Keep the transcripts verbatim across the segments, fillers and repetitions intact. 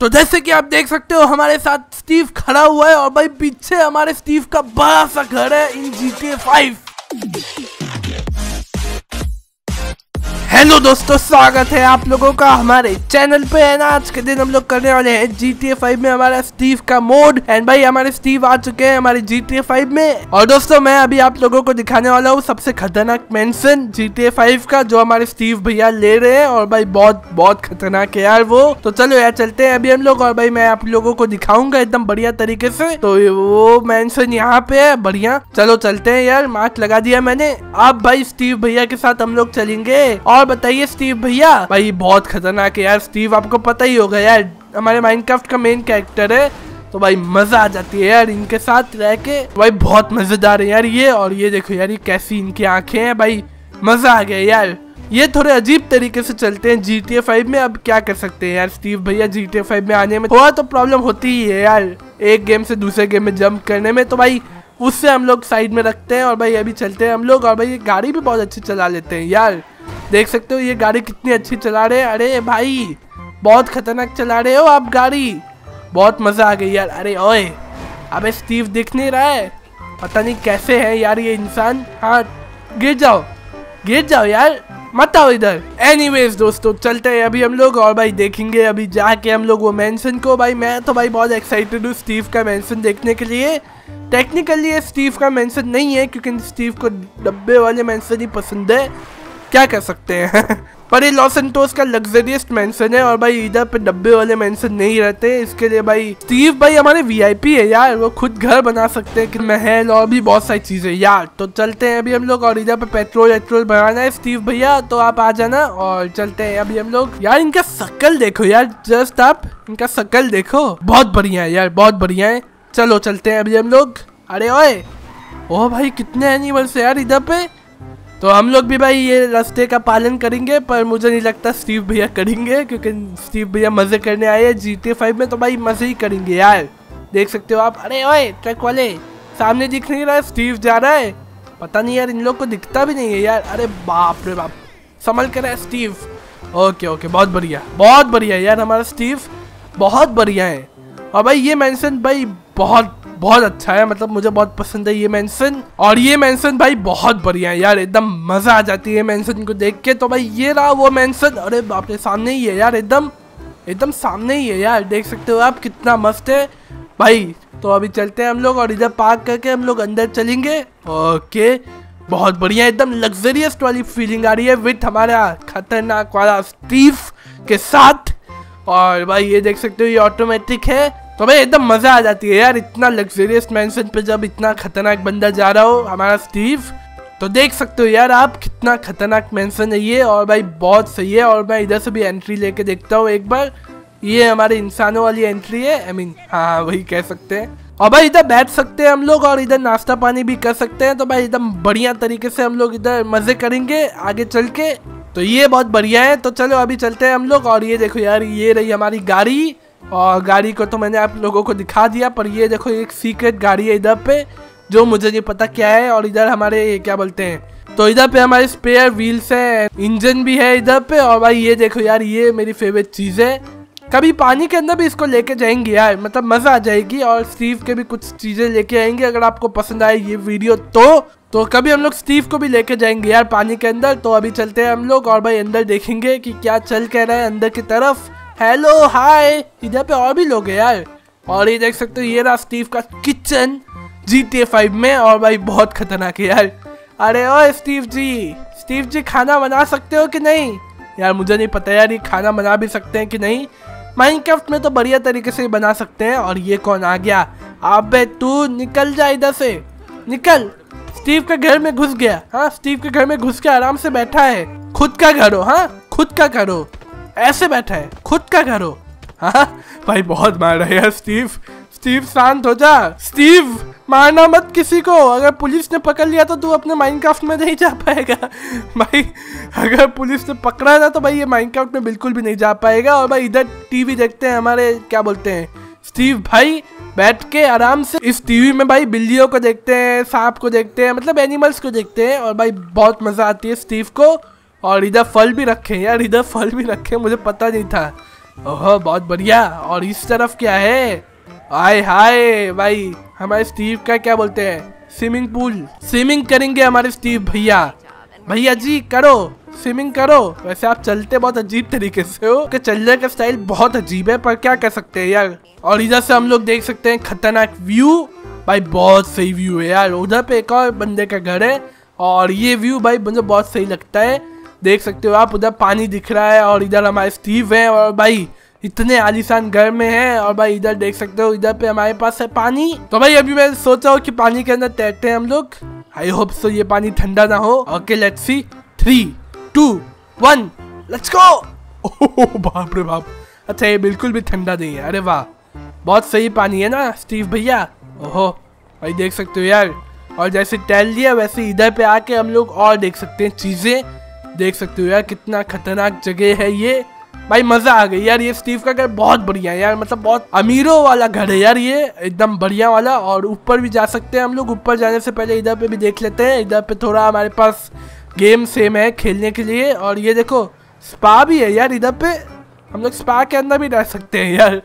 तो जैसे कि आप देख सकते हो हमारे साथ स्टीव खड़ा हुआ है और भाई पीछे हमारे स्टीव का बड़ा सा घर है इन G T A five. Hello दोस्तों, स्वागत है आप लोगों का हमारे चैनल पे। है ना, आज के दिन हम लोग करने वाले हैं जी टी ए फाइव में हमारा स्टीव का मोड। एंड भाई हमारे स्टीव आ चुके हैं हमारे जी टी ए फाइव में। और दोस्तों मैं अभी आप लोगों को दिखाने वाला हूँ सबसे खतरनाक mansion G T A five का जो हमारे स्टीव भैया ले रहे हैं। और भाई बहुत बहुत खतरनाक है यार वो। तो चलो यार चलते है अभी हम लोग, और भाई मैं आप लोगों को दिखाऊंगा एकदम बढ़िया तरीके से। तो वो मेंशन यहाँ पे है, बढ़िया। चलो चलते है यार, मार्क लगा दिया मैंने। अब भाई स्टीव भैया के साथ हम लोग चलेंगे। और बताइए स्टीव भैया, भाई बहुत खतरनाक है यार स्टीव, आपको पता ही होगा यार, हमारे माइनक्राफ्ट का मेन कैरेक्टर है। तो भाई मजा आ जाती है यार इनके साथ रह के, भाई बहुत मजेदार है यार ये। और ये देखो यार ये कैसी इनकी आंखें हैं, भाई मजा आ गया यार। ये थोड़े अजीब तरीके से चलते हैं जी टी ए फाइव में। अब क्या कर सकते हैं यार, स्टीव भैया जी टी ए फाइव में आने में थोड़ा तो प्रॉब्लम होती ही है यार, एक गेम से दूसरे गेम में जम्प करने में। तो भाई उससे हम लोग साइड में रखते हैं और भाई अभी चलते हैं हम लोग। और भाई ये गाड़ी भी बहुत अच्छी चला लेते हैं यार, देख सकते हो ये गाड़ी कितनी अच्छी चला रहे हैं। अरे भाई बहुत खतरनाक चला रहे हो आप गाड़ी, बहुत मजा आ गई यार। अरे ओए, अबे स्टीव दिख नहीं रहा है, पता नहीं कैसे है यार ये इंसान। हाँ गिर जाओ, गिर जाओ यार, मत आओ इधर। एनीवेज दोस्तों चलते हैं अभी हम लोग, और भाई देखेंगे अभी जाके हम लोग वो मेंशन को। भाई मैं तो भाई बहुत एक्साइटेड हूँ स्टीव का मेंशन देखने के लिए। टेक्निकली ये स्टीव का मेंशन नहीं है क्योंकि स्टीव को डब्बे वाले मेंशन ही पसंद है, क्या कर सकते हैं। पर ये लॉस एंटोस का लग्जरियस्ट मेंशन है और भाई इधर पे डब्बे वाले मेंशन नहीं रहते, इसके लिए भाई स्टीव भाई हमारे वी आई पी है यार, वो खुद घर बना सकते हैं कि महल और भी बहुत सारी चीजें यार। तो चलते हैं अभी हम लोग, और इधर पे पेट्रोल वेट्रोल बनाना है स्टीव भैया, तो आप आ जाना। और चलते हैं अभी हम लोग। यार इनका शक्ल देखो यार, जस्ट आप इनका शक्ल देखो, बहुत बढ़िया है यार, बहुत बढ़िया है। चलो चलते हैं अभी हम लोग। अरे ओए, ओ भाई कितने एनिमल्स है यार इधर पे। तो हम लोग भी भाई ये रास्ते का पालन करेंगे, पर मुझे नहीं लगता स्टीव भैया करेंगे क्योंकि स्टीव भैया मजे करने आए हैं जी टी ए फाइव में, तो भाई मजे ही करेंगे यार। देख सकते हो आप, अरे ओए ट्रक वाले, सामने दिख नहीं रहा है, स्टीव जा रहा है, पता नहीं यार इन लोग को दिखता भी नहीं है यार। अरे बाप रे बाप, संभल कर है स्टीव। ओके ओके, बहुत बढ़िया, बहुत बढ़िया यार हमारा स्टीव, बहुत बढ़िया है। और भाई ये मेंशन भाई बहुत बहुत अच्छा है, मतलब मुझे बहुत पसंद है ये मेंशन। और ये मेंशन भाई बहुत बढ़िया है यार, एकदम मजा आ जाती है मेंशन को देख के। तो भाई ये रहा वो मेंशन, अरे बाप रे सामने ही है यार, एकदम एकदम सामने ही है यार, देख सकते हो आप कितना मस्त है भाई। तो अभी चलते हैं हम लोग, और इधर पार्क करके हम लोग अंदर चलेंगे। ओके, बहुत बढ़िया, एकदम लग्जरियस वाली फीलिंग आ रही है विथ हमारा खतरनाक वाला स्टीव के साथ। और भाई ये देख सकते हो ये ऑटोमेटिक है, तो भाई एकदम मजा आ जाती है यार इतना लग्जरियस मेंशन पे जब इतना खतरनाक बंदा जा रहा हो हमारा स्टीव। तो देख सकते हो यार आप कितना खतरनाक मेंशन है ये, और भाई बहुत सही है। और मैं इधर से भी एंट्री लेके देखता हूँ एक बार, ये हमारे इंसानों वाली एंट्री है, आई मीन हाँ वही कह सकते हैं। और भाई इधर बैठ सकते हैं हम लोग और इधर नाश्ता पानी भी कर सकते हैं। तो भाई एकदम बढ़िया तरीके से हम लोग इधर मजे करेंगे आगे चल के, तो ये बहुत बढ़िया है। तो चलो अभी चलते हैं हम लोग। और ये देखो यार ये रही हमारी गाड़ी, और गाड़ी को तो मैंने आप लोगों को दिखा दिया, पर ये देखो एक सीक्रेट गाड़ी है इधर पे जो मुझे नहीं पता क्या है। और इधर हमारे क्या बोलते हैं, तो इधर पे हमारे स्पेयर व्हील्स है, इंजन भी है इधर पे। और भाई ये देखो यार ये मेरी फेवरेट चीज़ है, कभी पानी के अंदर भी इसको लेके जाएंगे यार, मतलब मज़ा आ जाएगी। और स्टीव के भी कुछ चीज़ें लेके आएंगे, अगर आपको पसंद आए ये वीडियो तो तो कभी हम लोग स्टीव को भी लेके जाएंगे यार पानी के अंदर। तो अभी चलते हैं हम लोग, और भाई अंदर देखेंगे कि क्या चल कह रहा है अंदर की तरफ। हेलो हाय, इधर पे और भी लोग हैं यार। और ये देख सकते हो ये रहा स्टीव का kitchen G T A five में, और भाई बहुत खतरनाक है यार। अरे ओए स्टीव जी, स्टीव जी खाना बना सकते हो कि नहीं यार, मुझे नहीं पता यार ये खाना बना भी सकते हैं कि नहीं, माइनक्राफ्ट में तो बढ़िया तरीके से बना सकते हैं। और ये कौन आ गया, अबे तू निकल जा इधर से, निकल, स्टीव के घर में घुस गया। हाँ स्टीव के घर में घुस के आराम से बैठा है, खुद का घर हो, हाँ खुद का घर हो, ऐसे बैठा है, खुद का घर हो। हाँ भाई बहुत मार रहा है यार स्टीव, स्टीव शांत हो जा, स्टीव मारना मत किसी को, अगर पुलिस ने पकड़ लिया तो तू अपने माइनक्राफ्ट में नहीं जा पाएगा भाई, अगर पुलिस ने पकड़ा ना तो भाई ये माइनक्राफ्ट में बिल्कुल भी नहीं जा पाएगा। और भाई इधर टीवी देखते हैं हमारे क्या बोलते हैं स्टीव भाई, बैठ के आराम से इस टीवी में भाई बिल्लियों को देखते हैं, सांप को देखते हैं, मतलब एनिमल्स को देखते हैं, और भाई बहुत मजा आती है स्टीव को। और इधर फल भी रखे हैं यार, इधर फल भी रखे हैं, मुझे पता नहीं था ओह बहुत बढ़िया। और इस तरफ क्या है? आय हाय भाई, हमारे स्टीव का क्या बोलते हैं, स्विमिंग पूल। स्विमिंग करेंगे हमारे स्टीव भैया। भैया जी करो, स्विमिंग करो। वैसे आप चलते बहुत अजीब तरीके से हो, कि चलने का स्टाइल बहुत अजीब है, पर क्या कर सकते हैं यार। और इधर से हम लोग देख सकते हैं खतरनाक व्यू भाई, बहुत सही व्यू है यार। उधर पे एक और बंदे का घर है और ये व्यू भाई मुझे बहुत सही लगता है। देख सकते हो आप, उधर पानी दिख रहा है और इधर हमारे स्टीव हैं। और भाई इतने आलीशान घर में है। और भाई इधर देख सकते हो, इधर पे हमारे पास है पानी। तो भाई अभी मैं सोच रहा हूँ कि पानी के अंदर तैरते हैं हम लोग। आई होप सो ये पानी ठंडा ना हो। Okay let's see, three two one, let's go. ओह बाप रे बाप, अच्छा ये बिल्कुल भी ठंडा नहीं है। अरे वाह, बहुत सही पानी है ना स्टीव भैया। ओहो भाई देख सकते हो यार। और जैसे तैर लिया वैसे इधर पे आके हम लोग और देख सकते हैं चीज़ें। देख सकते हो यार कितना खतरनाक जगह है ये भाई, मज़ा आ गई यार। ये स्टीव का घर बहुत बढ़िया है यार, मतलब बहुत अमीरों वाला घर है यार ये, एकदम बढ़िया वाला। और ऊपर भी जा सकते हैं हम लोग। ऊपर जाने से पहले इधर पे भी देख लेते हैं। इधर पे थोड़ा हमारे पास गेम सेम है खेलने के लिए। और ये देखो स्पा भी है यार, इधर पे हम लोग स्पा के अंदर भी रह सकते हैं यार।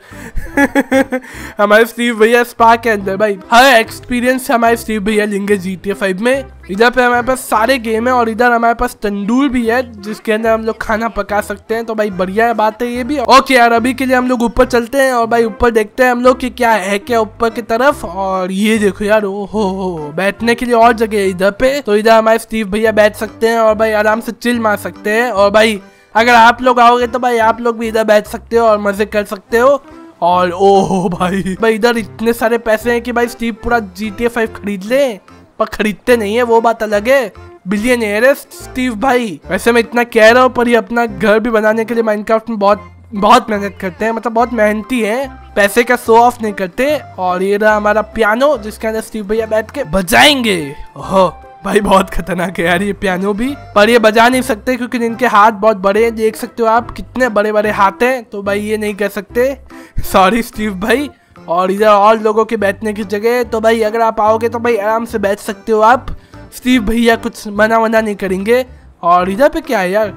हमारे स्टीव भैया स्पा के अंदर भाई, हर एक्सपीरियंस हमारे स्टीव भैया लेंगे जी टी ए फाइव में। इधर पे हमारे पास सारे गेम है और इधर हमारे पास तंदूर भी है, जिसके अंदर हम लोग खाना पका सकते हैं। तो भाई बढ़िया बात है ये भी। ओके यार, अभी के लिए हम लोग ऊपर चलते हैं और भाई ऊपर देखते हैं हम लोग कि क्या है क्या ऊपर की तरफ। और ये देखो यार, ओ हो हो बैठने के लिए और जगह है इधर पे। तो इधर हमारे स्टीव भैया बैठ सकते हैं और भाई आराम से चिल मार सकते हैं। और भाई अगर आप लोग आओगे तो भाई आप लोग भी इधर बैठ सकते हो और मजे कर सकते हो। और ओहो भाई भाई इधर इतने सारे पैसे हैं कि भाई स्टीव पूरा जी टी ए फाइव खरीद ले, पर खरीदते नहीं है, वो बात अलग है। बिलियनियर है स्टीव भाई। वैसे मैं इतना कह रहा हूँ, पर ये अपना घर भी बनाने के लिए माइनक्राफ्ट में बहुत बहुत मेहनत करते हैं, मतलब बहुत मेहनती है, पैसे का शो ऑफ नहीं करते। और ये रहा हमारा पियानो, जिसके अंदर स्टीव भैया बैठ के बजाएंगे। ओहो भाई बहुत खतरनाक है यार ये पियानो भी, पर ये बजा नहीं सकते क्योंकि इनके हाथ बहुत बड़े हैं। देख सकते हो आप कितने बड़े बड़े हाथ हैं, तो भाई ये नहीं कर सकते, सॉरी स्टीव भाई। और इधर और लोगों के बैठने की जगह है, तो भाई अगर आप आओगे तो भाई आराम से बैठ सकते हो आप। स्टीव भैया कुछ मना वना नहीं करेंगे। और इधर पे क्या है यार,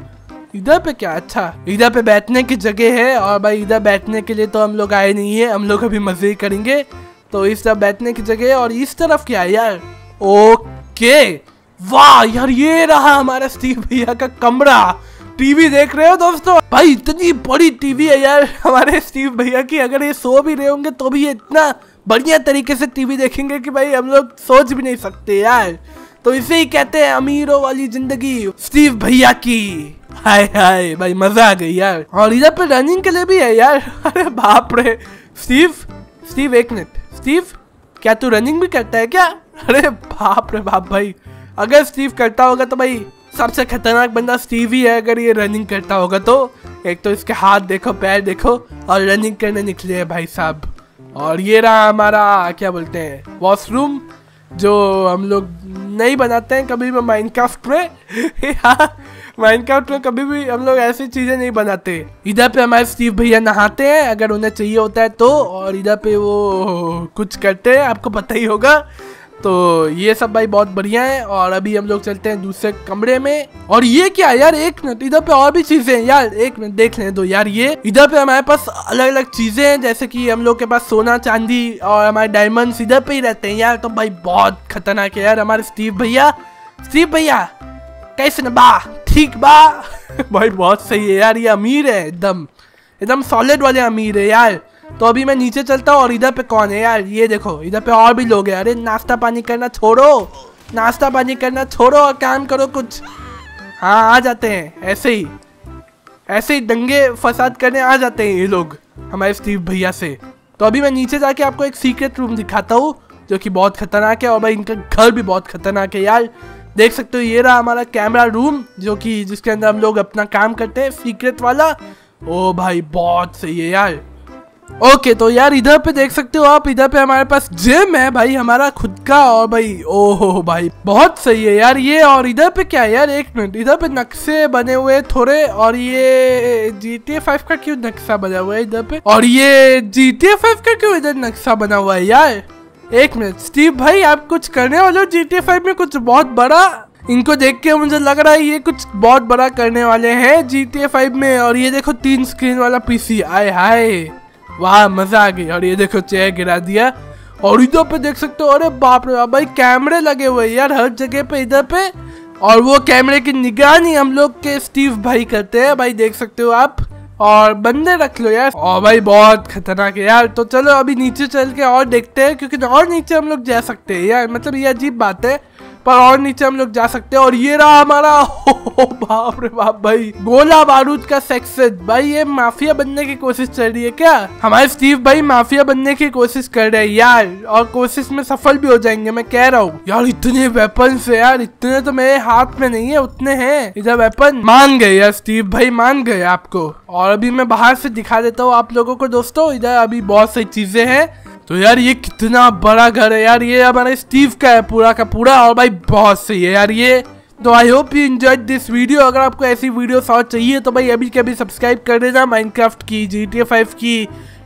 इधर पे क्या, अच्छा इधर पे बैठने की जगह है। और भाई इधर बैठने के लिए तो हम लोग आए नहीं है, हम लोग अभी मजे करेंगे। तो इस तरफ बैठने की जगह है। और इस तरफ क्या है यार, ओके के वाह यार, ये रहा हमारा स्टीव भैया का कमरा। टीवी देख रहे हो दोस्तों, भाई इतनी बड़ी टीवी है यार हमारे स्टीव भैया की। अगर ये सो भी रहे होंगे तो भी ये इतना बढ़िया तरीके से टीवी देखेंगे कि भाई हम लोग सोच भी नहीं सकते यार। तो इसे ही कहते हैं अमीरों वाली जिंदगी स्टीव भैया की। हाय हाय भाई मजा आ गई यार। और इधर पे रनिंग के लिए भी है यार। अरे बाप रे स्टीव, स्टीव एक मिनट, स्टीव क्या तू रनिंग भी करता है क्या? अरे बाप रे बाप भाई, अगर स्टीव करता होगा तो भाई सबसे खतरनाक बंदा स्टीव ही है, अगर ये रनिंग करता होगा तो। एक तो इसके हाथ देखो, पैर देखो, और रनिंग करने निकले हैं भाई साहब। और ये रहा हमारा क्या बोलते हैं वॉशरूम, जो हम लोग नहीं बनाते हैं कभी भी माइनक्राफ्ट में। माइनक्राफ्ट में कभी भी हम लोग ऐसी चीज़ें नहीं बनाते। इधर पे हमारे स्टीव भैया नहाते हैं अगर उन्हें चाहिए होता है तो। और इधर पे वो कुछ करते हैं, आपको पता ही होगा। तो ये सब भाई बहुत बढ़िया है। और अभी हम लोग चलते हैं दूसरे कमरे में। और ये क्या यार, एक मिनट, इधर पे और भी चीजें हैं यार, एक मिनट देख लेने दो यार। ये इधर पे हमारे पास अलग अलग चीजें हैं, जैसे कि हम लोग के पास सोना चांदी और हमारे डायमंड्स इधर पे ही रहते हैं यार। तो भाई बहुत खतरनाक है यार हमारे स्टीव भैया। स्टीव भैया कैसे न बा, ठीक बा? भाई बहुत सही है यार, ये अमीर है एकदम, एकदम सॉलिड वाले अमीर है यार। तो अभी मैं नीचे चलता हूँ। और इधर पे कौन है यार, ये देखो इधर पे और भी लोग हैं। अरे नाश्ता पानी करना छोड़ो, नाश्ता पानी करना छोड़ो और काम करो कुछ। हाँ आ जाते हैं ऐसे ही, ऐसे ही दंगे फसाद करने आ जाते हैं ये लोग हमारे स्टीव भैया से। तो अभी मैं नीचे जाके आपको एक सीक्रेट रूम दिखाता हूँ, जो कि बहुत खतरनाक है। और भाई इनका घर भी बहुत खतरनाक है यार। देख सकते हो ये रहा हमारा कैमरा रूम, जो कि जिसके अंदर हम लोग अपना काम करते हैं सीक्रेट वाला। ओ भाई बहुत सही है यार। ओके okay, तो यार इधर पे देख सकते हो आप, इधर पे हमारे पास जिम है भाई हमारा खुद का। और भाई ओहो भाई बहुत सही है यार ये। और इधर पे क्या है यार, एक मिनट, इधर पे नक्शे बने हुए हैं थोड़े। और ये जी टी ए फाइव का क्यों नक्शा बना हुआ है इधर पे? और ये जी टी ए फाइव का क्यों इधर नक्शा बना हुआ है यार? एक मिनट स्टीव भाई, आप कुछ करने वाले हो जी टी ए फाइव में, कुछ बहुत बड़ा। इनको देख के मुझे लग रहा है ये कुछ बहुत बड़ा करने वाले हैं जी टी ए फाइव में। और ये देखो तीन स्क्रीन वाला पीसी, आए हाय वाह मजा आ गई। और ये देखो चेयर गिरा दिया और इधर पे देख सकते हो, अरे बाप रे भाई कैमरे लगे हुए यार हर जगह पे इधर पे, और वो कैमरे की निगरानी हम लोग के स्टीव भाई करते हैं भाई, देख सकते हो आप। और बंदे रख लो यार, और भाई बहुत खतरनाक है यार। तो चलो अभी नीचे चल के और देखते हैं, क्योंकि और नीचे हम लोग जा सकते हैं यार, मतलब ये अजीब बात है पर और नीचे हम लोग जा सकते हैं। और ये रहा हमारा, ओ बाप रे बाप भाई, गोला बारूद का सेक्शन भाई। ये माफिया बनने की कोशिश कर रही है क्या हमारे स्टीव भाई? माफिया बनने की कोशिश कर रहे हैं यार, और कोशिश में सफल भी हो जाएंगे मैं कह रहा हूँ यार। इतने वेपन्स है यार, इतने तो मेरे हाथ में नहीं है, उतने हैं इधर वेपन। मान गए यार स्टीव भाई, मान गए आपको। और अभी मैं बाहर से दिखा देता हूँ आप लोगों को दोस्तों, इधर अभी बहुत सारी चीजें हैं। तो यार ये कितना बड़ा घर है यार, ये हमारे स्टीव का है पूरा का पूरा। और भाई बहुत सही है यार ये तो। I hope you enjoyed this video. अगर आपको ऐसी वीडियोस और चाहिए तो भाई अभी के अभी सब्सक्राइब कर देना, माइनक्राफ्ट की, जी टी ए फाइव की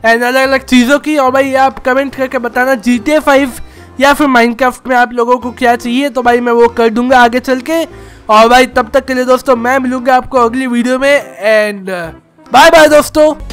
एंड अलग अलग चीज़ों की। और भाई आप कमेंट करके बताना जी टी ए फाइव या फिर माइनक्राफ्ट में आप लोगों को क्या चाहिए, तो भाई मैं वो कर दूंगा आगे चल के। और भाई तब तक के लिए दोस्तों मैं मिलूंगा आपको अगली वीडियो में, एंड बाय बाय दोस्तों।